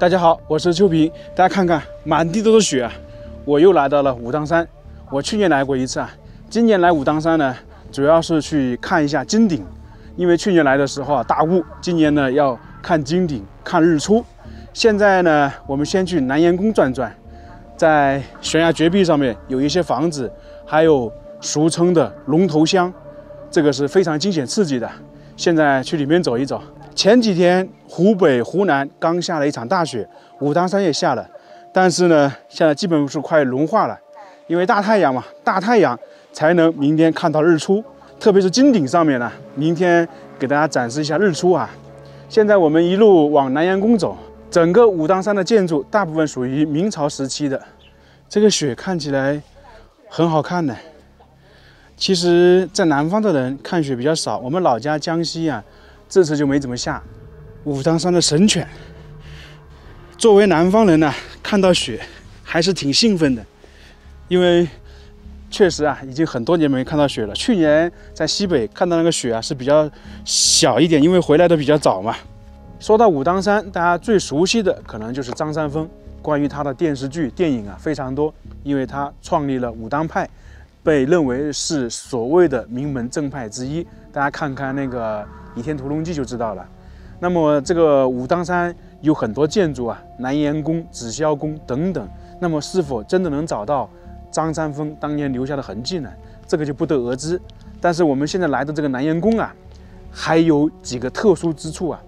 大家好，我是秋平。大家看看，满地都是雪，我又来到了武当山。我去年来过一次啊，今年来武当山呢，主要是去看一下金顶，因为去年来的时候啊大雾，今年呢要看金顶，看日出。现在呢，我们先去南岩宫转转，在悬崖绝壁上面有一些房子，还有俗称的龙头香，这个是非常惊险刺激的。现在去里面走一走。 前几天湖北、湖南刚下了一场大雪，武当山也下了，但是呢，现在基本是快融化了，因为大太阳嘛，大太阳才能明天看到日出，特别是金顶上面呢，明天给大家展示一下日出啊。现在我们一路往南岩宫走，整个武当山的建筑大部分属于明朝时期的，这个雪看起来很好看呢。其实，在南方的人看雪比较少，我们老家江西啊。 这次就没怎么下。武当山的神犬，作为南方人呢，看到雪还是挺兴奋的，因为确实啊，已经很多年没看到雪了。去年在西北看到那个雪啊是比较小一点，因为回来的比较早嘛。说到武当山，大家最熟悉的可能就是张三丰，关于他的电视剧、电影啊非常多，因为他创立了武当派，被认为是所谓的名门正派之一。大家看看那个。 《倚天屠龙记》就知道了。那么这个武当山有很多建筑啊，南岩宫、紫霄宫等等。那么是否真的能找到张三丰当年留下的痕迹呢？这个就不得而知。但是我们现在来的这个南岩宫啊，还有几个特殊之处啊。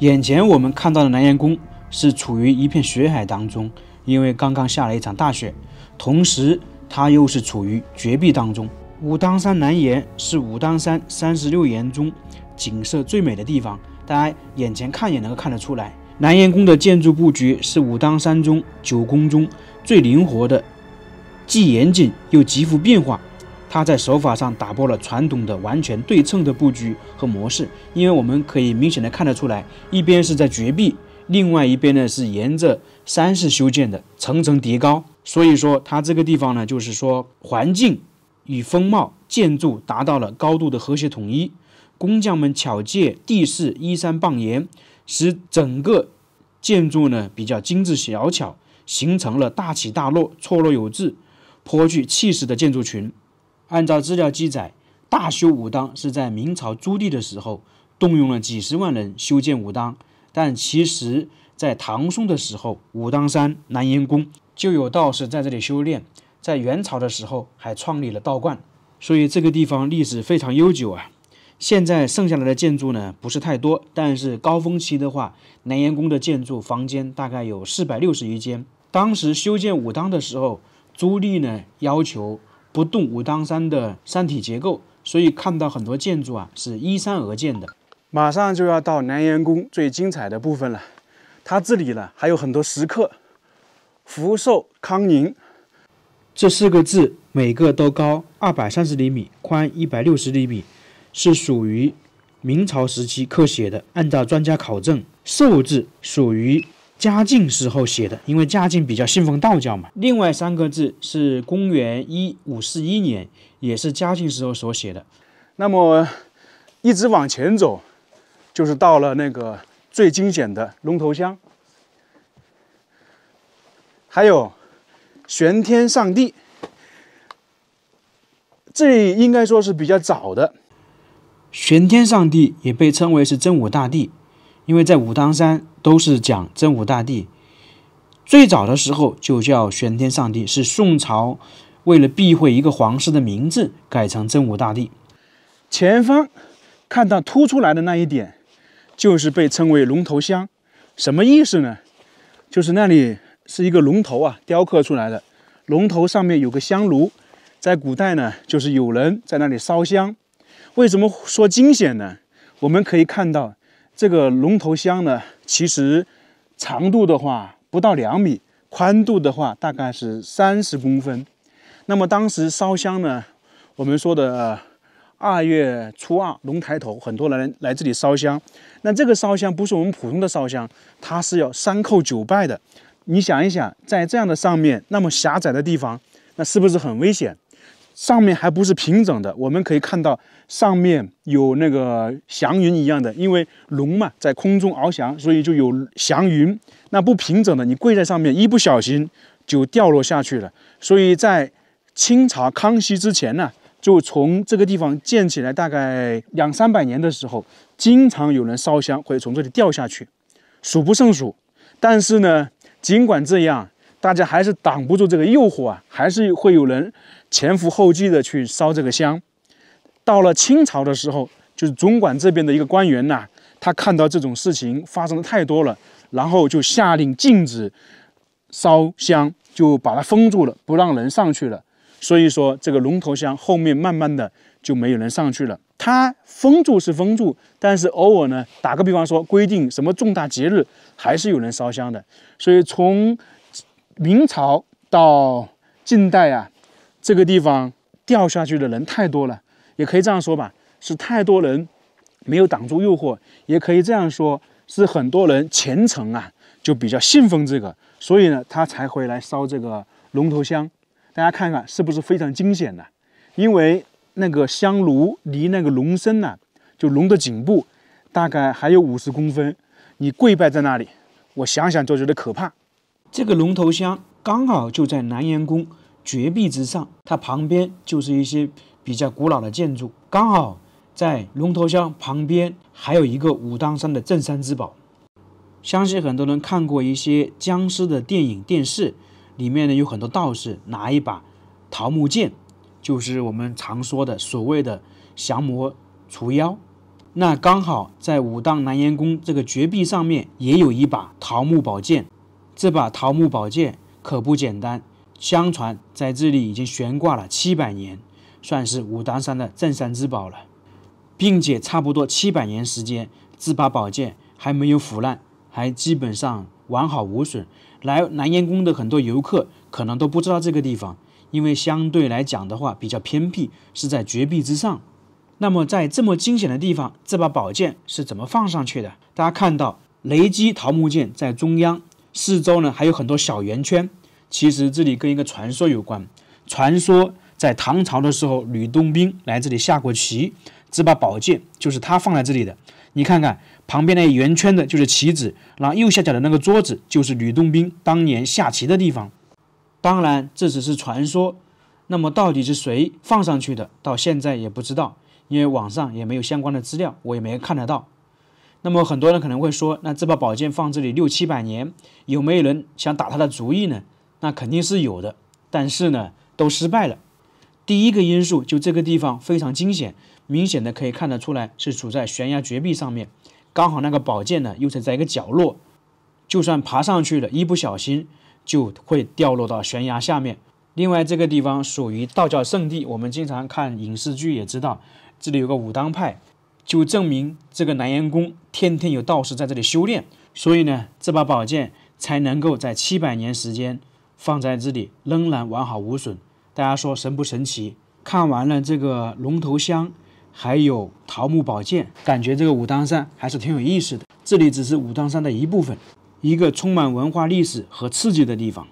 眼前我们看到的南岩宫是处于一片雪海当中，因为刚刚下了一场大雪，同时它又是处于绝壁当中。武当山南岩是武当山36岩中。 景色最美的地方，大家眼前看也能够看得出来。南岩宫的建筑布局是武当山中9宫中最灵活的，既严谨又极富变化。它在手法上打破了传统的完全对称的布局和模式，因为我们可以明显的看得出来，一边是在绝壁，另外一边呢是沿着山势修建的，层层叠高。所以说，它这个地方呢，就是说环境与风貌、建筑达到了高度的和谐统一。 工匠们巧借地势依山傍岩，使整个建筑呢比较精致小巧，形成了大起大落、错落有致、颇具气势的建筑群。按照资料记载，大修武当是在明朝朱棣的时候，动用了几十万人修建武当。但其实，在唐宋的时候，武当山南岩宫就有道士在这里修炼。在元朝的时候，还创立了道观，所以这个地方历史非常悠久啊。 现在剩下来的建筑呢不是太多，但是高峰期的话，南岩宫的建筑房间大概有461间。当时修建武当的时候，朱棣呢要求不动武当山的山体结构，所以看到很多建筑啊是依山而建的。马上就要到南岩宫最精彩的部分了，它这里呢还有很多石刻，福寿康宁这4个字，每个都高230厘米，宽160厘米。 是属于明朝时期刻写的，按照专家考证，寿字属于嘉靖时候写的，因为嘉靖比较信奉道教嘛。另外3个字是公元1541年，也是嘉靖时候所写的。那么一直往前走，就是到了那个最惊险的龙头香，还有玄天上帝，这应该说是比较早的。 玄天上帝也被称为是真武大帝，因为在武当山都是讲真武大帝。最早的时候就叫玄天上帝，是宋朝为了避讳一个皇室的名字改成真武大帝。前方看到凸出来的那一点，就是被称为龙头香，什么意思呢？就是那里是一个龙头啊，雕刻出来的，龙头上面有个香炉，在古代呢，就是有人在那里烧香。 为什么说惊险呢？我们可以看到，这个龙头香呢，其实长度的话不到2米，宽度的话大概是30公分。那么当时烧香呢，我们说的2月初2龙抬头，很多人来这里烧香。那这个烧香不是我们普通的烧香，它是要3叩9拜的。你想一想，在这样的上面那么狭窄的地方，那是不是很危险？上面还不是平整的，我们可以看到上面有那个祥云一样的，因为龙嘛在空中翱翔，所以就有祥云。那不平整的，你跪在上面，一不小心就掉落下去了。所以在清朝康熙之前呢，就从这个地方建起来，大概200-300年的时候，经常有人烧香会从这里掉下去，数不胜数。但是呢，尽管这样， 大家还是挡不住这个诱惑啊，还是会有人前赴后继的去烧这个香。到了清朝的时候，就是总管这边的一个官员呐，他看到这种事情发生的太多了，然后就下令禁止烧香，就把它封住了，不让人上去了。所以说，这个龙头香后面慢慢的就没有人上去了。它封住是封住，但是偶尔呢，打个比方说，规定什么重大节日还是有人烧香的。所以从 明朝到近代啊，这个地方掉下去的人太多了，也可以这样说吧，是太多人没有挡住诱惑，也可以这样说，是很多人虔诚啊，就比较信奉这个，所以呢，他才会来烧这个龙头香。大家看看是不是非常惊险呢？因为那个香炉离那个龙身呢，就龙的颈部大概还有50公分，你跪拜在那里，我想想就觉得可怕。 这个龙头香刚好就在南岩宫绝壁之上，它旁边就是一些比较古老的建筑。刚好在龙头香旁边还有一个武当山的镇山之宝。相信很多人看过一些僵尸的电影、电视，里面呢有很多道士拿一把桃木剑，就是我们常说的所谓的降魔除妖。那刚好在武当南岩宫这个绝壁上面也有一把桃木宝剑。 这把桃木宝剑可不简单，相传在这里已经悬挂了700年，算是武当山的镇山之宝了，并且差不多700年时间，这把宝剑还没有腐烂，还基本上完好无损。来南岩宫的很多游客可能都不知道这个地方，因为相对来讲的话比较偏僻，是在绝壁之上。那么在这么惊险的地方，这把宝剑是怎么放上去的？大家看到雷击桃木剑在中央。 四周呢还有很多小圆圈，其实这里跟一个传说有关。传说在唐朝的时候，吕洞宾来这里下过棋，这把宝剑就是他放在这里的。你看看旁边那圆圈的就是棋子，然后右下角的那个桌子就是吕洞宾当年下棋的地方。当然这只是传说，那么到底是谁放上去的，到现在也不知道，因为网上也没有相关的资料，我也没看得到。 那么很多人可能会说，那这把宝剑放这里600-700年，有没有人想打他的主意呢？那肯定是有的，但是呢，都失败了。第一个因素就这个地方非常惊险，明显的可以看得出来是处在悬崖绝壁上面，刚好那个宝剑呢又是在一个角落，就算爬上去了，一不小心就会掉落到悬崖下面。另外这个地方属于道教圣地，我们经常看影视剧也知道，这里有个武当派。 就证明这个南岩宫天天有道士在这里修炼，所以呢，这把宝剑才能够在700年时间放在这里，仍然完好无损。大家说神不神奇？看完了这个龙头香，还有桃木宝剑，感觉这个武当山还是挺有意思的。这里只是武当山的一部分，一个充满文化历史和刺激的地方。